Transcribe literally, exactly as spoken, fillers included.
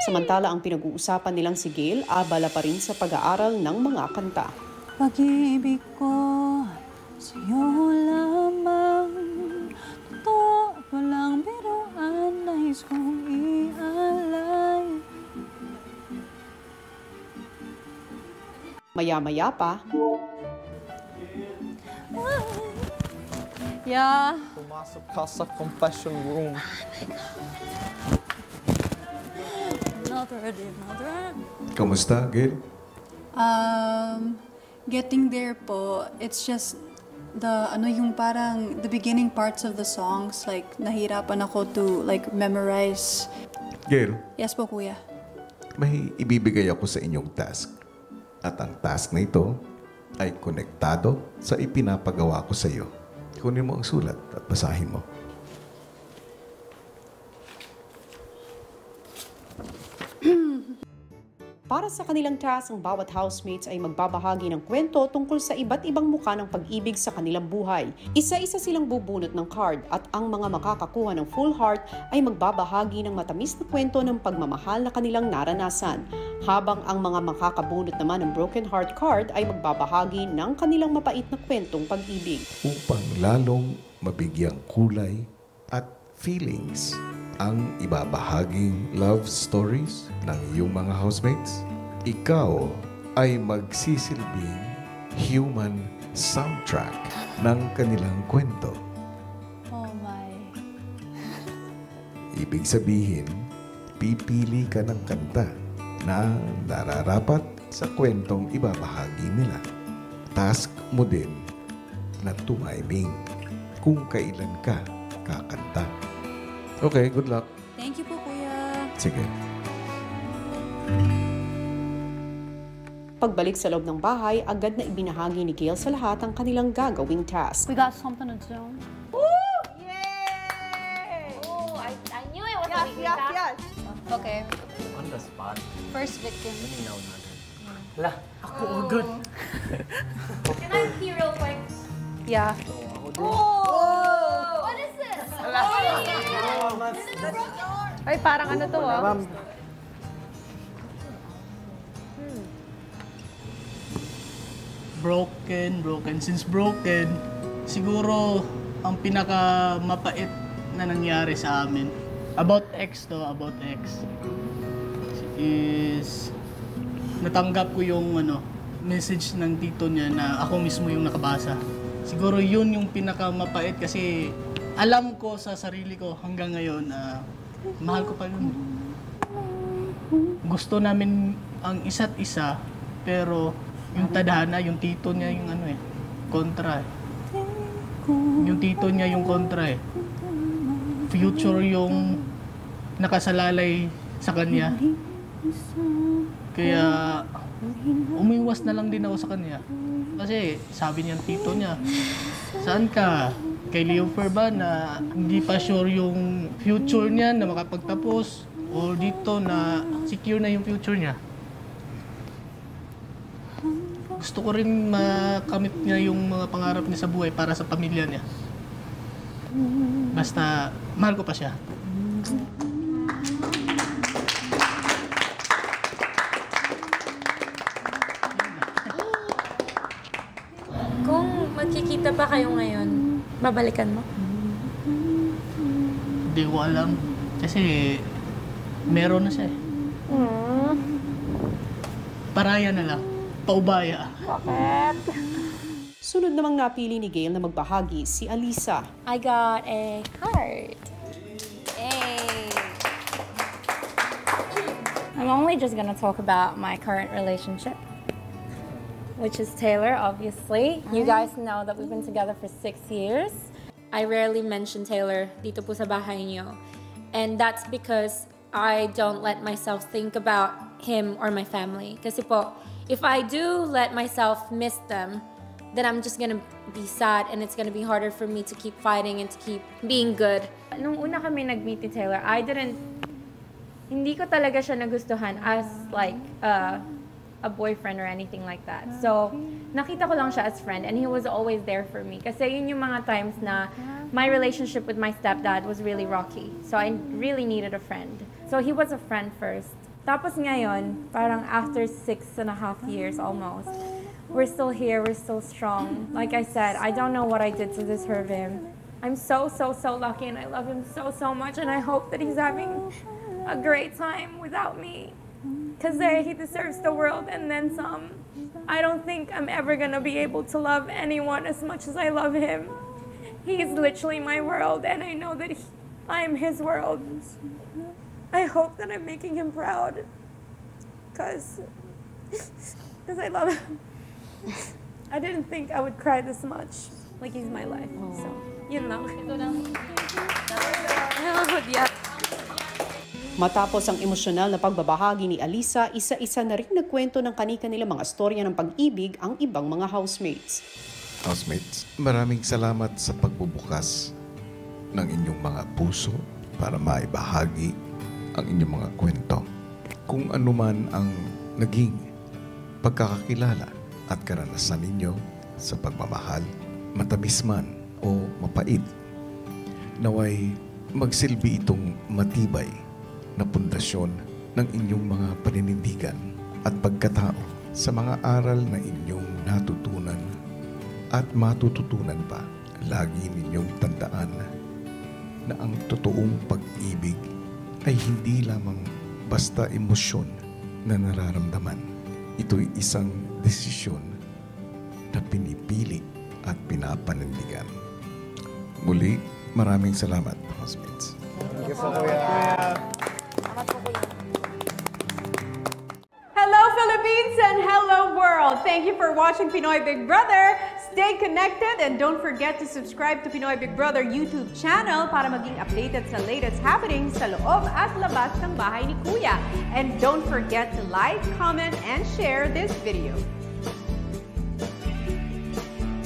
Samantala ang pinag-uusapan nilang si Gail, abala pa rin sa pag-aaral ng mga kanta. Pag-ibig ko sa'yo lamang, totoo walang biruan, nais kong ialay. Maya-maya pa. Yeah. Pumasok ka sa confession room. Another day, another. Kamusta, Gail? Um, getting there po. It's just the ano yung parang the beginning parts of the songs, like nahirapan ako to like memorize. Gail? Yes po, kuya. May ibibigay ako sa inyong task. At ang task na ito ay konektado sa ipinapagawa ko sa iyo. Kunin mo ang sulat at basahin mo. Para sa kanilang task, ang bawat housemates ay magbabahagi ng kwento tungkol sa iba't ibang muka ng pag-ibig sa kanilang buhay. Isa-isa silang bubunot ng card at ang mga makakakuha ng full heart ay magbabahagi ng matamis na kwento ng pagmamahal na kanilang naranasan. Habang ang mga makakabunot naman ng broken heart card ay magbabahagi ng kanilang mapait na kwentong pag-ibig. Upang lalong mabigyang kulay at feelings ang ibabahaging love stories ng iyong mga housemates, ikaw ay magsisilbing human soundtrack ng kanilang kwento. Oh my. Ibig sabihin, pipili ka ng kanta na nararapat sa kwentong ibabahagi nila. Task mo din na tumiming kung kailan ka kakanta. Okay, good luck. Thank you po, kuya. Sige. Pagbalik sa loob ng bahay, agad na ibinahagi ni Gail sa lahat ang kanilang gagawing task. We got something to do. Woo! Yay! Oh, I, I knew it was going to be yes, yes, yes. Okay. On the spot. First victim. Let me know another. Hala, ako agad. Can I pee real quick? Yeah. Oh! What is this? Hala. Ay, parang ano to, oh. Hmm. Broken, broken. Since broken, siguro ang pinakamapait na nangyari sa amin. About ex to, about ex. Is, natanggap ko yung ano, message ng tito niya na ako mismo yung nakabasa. Siguro yun yung pinakamapait kasi alam ko sa sarili ko hanggang ngayon na uh, mahal ko pa yun. Gusto namin ang isa't isa, pero yung tadhana, yung tito niya yung ano eh, kontra eh. Yung tito niya yung kontra eh. Future yung nakasalalay sa kanya. Kaya umiwas na lang din ako sa kanya. Kasi sabi niya tito niya, saan ka? Kay Leo Ferban na hindi pa sure yung future niya na makapagtapos o dito na secure na yung future niya. Gusto ko rin makamit niya yung mga pangarap niya sa buhay para sa pamilya niya. Basta mahal ko pa siya. Kung magkikita pa kayo ngayon, babalikan mo? Hindi ko alam. Kasi meron na siya eh. Mm. Paraya na lang. Paubaya. Bakit? Sunod namang napili ni Gail na magbahagi si Alisa. I got a card. Hey. I'm only just gonna talk about my current relationship, which is Taylor, obviously. You guys know that we've been together for six years. I rarely mention Taylor dito po sa bahay niyo. And that's because I don't let myself think about him or my family. Kasi po, if I do let myself miss them, then I'm just gonna be sad and it's gonna be harder for me to keep fighting and to keep being good. Nung una kami nag-meet ni Taylor, I didn't, hindi ko talaga siya nagustuhan as like, uh, a boyfriend or anything like that. So, nakita ko lang siya as friend and he was always there for me. Kasi yun yung mga times na my relationship with my stepdad was really rocky. So, I really needed a friend. So, he was a friend first. Tapos ngayon, parang after six and a half years almost, we're still here, we're still strong. Like I said, I don't know what I did to deserve him. I'm so, so, so lucky and I love him so, so much and I hope that he's having a great time without me. Because he deserves the world and then some. I don't think I'm ever going to be able to love anyone as much as I love him. He is literally my world and I know that he, I am his world. I hope that I'm making him proud because I love him. I didn't think I would cry this much. Like, he's my life, so, yun lang. Matapos ang emosyonal na pagbabahagi ni Alisa, isa-isa na rin nagkwento ng kanika nila mga storya ng pag-ibig ang ibang mga housemates. Housemates, maraming salamat sa pagbubukas ng inyong mga puso para maibahagi ang inyong mga kwento. Kung ano man ang naging pagkakakilala at karanasan ninyo sa pagmamahal, matamis man o mapait, naway magsilbi itong matibay na pundasyon ng inyong mga paninindigan at pagkatao sa mga aral na inyong natutunan at matututunan pa. Lagi ninyong tandaan na ang totoong pag-ibig ay hindi lamang basta emosyon na nararamdaman. Ito'y isang desisyon na pinipili at pinapanindigan. Muli, maraming salamat, housemates. Hello, Philippines and hello, world! Thank you for watching Pinoy Big Brother. Stay connected and don't forget to subscribe to Pinoy Big Brother YouTube channel para maging updated sa latest happenings sa loob at labas ng bahay ni Kuya. And don't forget to like, comment, and share this video.